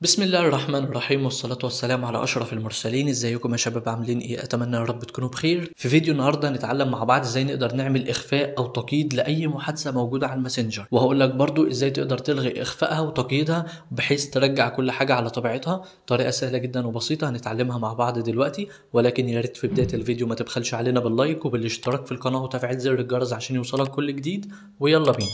بسم الله الرحمن الرحيم، والصلاة والسلام على أشرف المرسلين. ازيكم يا شباب، عاملين ايه؟ أتمنى يا رب تكونوا بخير. في فيديو النهاردة هنتعلم مع بعض ازاي نقدر نعمل إخفاء أو تقييد لأي محادثة موجودة على الماسنجر، وهقول لك برضو ازاي تقدر تلغي إخفائها وتقييدها بحيث ترجع كل حاجة على طبيعتها. طريقة سهلة جدا وبسيطة هنتعلمها مع بعض دلوقتي، ولكن يا ريت في بداية الفيديو ما تبخلش علينا باللايك وبالاشتراك في القناة وتفعيل زر الجرس عشان يوصلك كل جديد. ويلا بينا.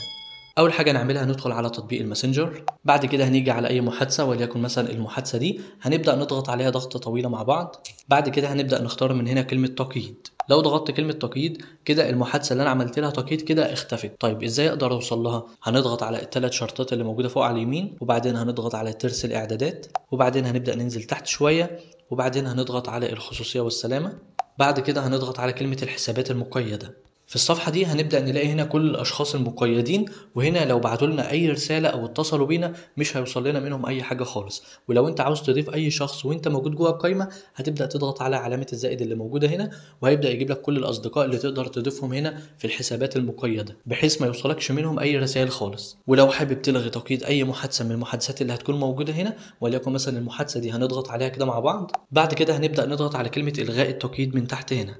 اول حاجه هنعملها هندخل على تطبيق الماسنجر، بعد كده هنيجي على اي محادثه، وليكن مثلا المحادثه دي هنبدا نضغط عليها ضغطه طويله مع بعض. بعد كده هنبدا نختار من هنا كلمه تقييد. لو ضغطت كلمه تقييد كده المحادثه اللي انا عملت لها تقييد كده اختفت. طيب ازاي اقدر اوصل لها؟ هنضغط على الثلاث شرطات اللي موجوده فوق على اليمين، وبعدين هنضغط على ترس الاعدادات، وبعدين هنبدا ننزل تحت شويه، وبعدين هنضغط على الخصوصيه والسلامه. بعد كده هنضغط على كلمه الحسابات المقيده. في الصفحة دي هنبدأ نلاقي هنا كل الأشخاص المقيدين، وهنا لو بعتوا لنا أي رسالة أو اتصلوا بينا مش هيوصل لنا منهم أي حاجة خالص. ولو أنت عاوز تضيف أي شخص وأنت موجود جوه القايمة هتبدأ تضغط على علامة الزائد اللي موجودة هنا، وهيبدأ يجيب لك كل الأصدقاء اللي تقدر تضيفهم هنا في الحسابات المقيدة، بحيث ما يوصلكش منهم أي رسائل خالص. ولو حابب تلغي تقييد أي محادثة من المحادثات اللي هتكون موجودة هنا، وليكن مثلا المحادثة دي هنضغط عليها كده مع بعض. بعد كده هنبدأ نضغط على كلمة إلغاء التقييد من تحت هنا.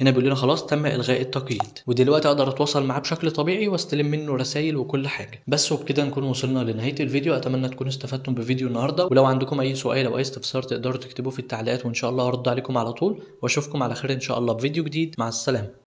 هنا بيقول لنا خلاص تم الغاء التقييد، ودلوقتي اقدر اتواصل معاه بشكل طبيعي واستلم منه رسائل وكل حاجه. بس وبكده نكون وصلنا لنهايه الفيديو. اتمنى تكونوا استفدتم بفيديو النهارده، ولو عندكم اي سؤال او اي استفسار تقدروا تكتبوه في التعليقات، وان شاء الله هرد عليكم على طول. واشوفكم على خير ان شاء الله بفيديو جديد. مع السلامه.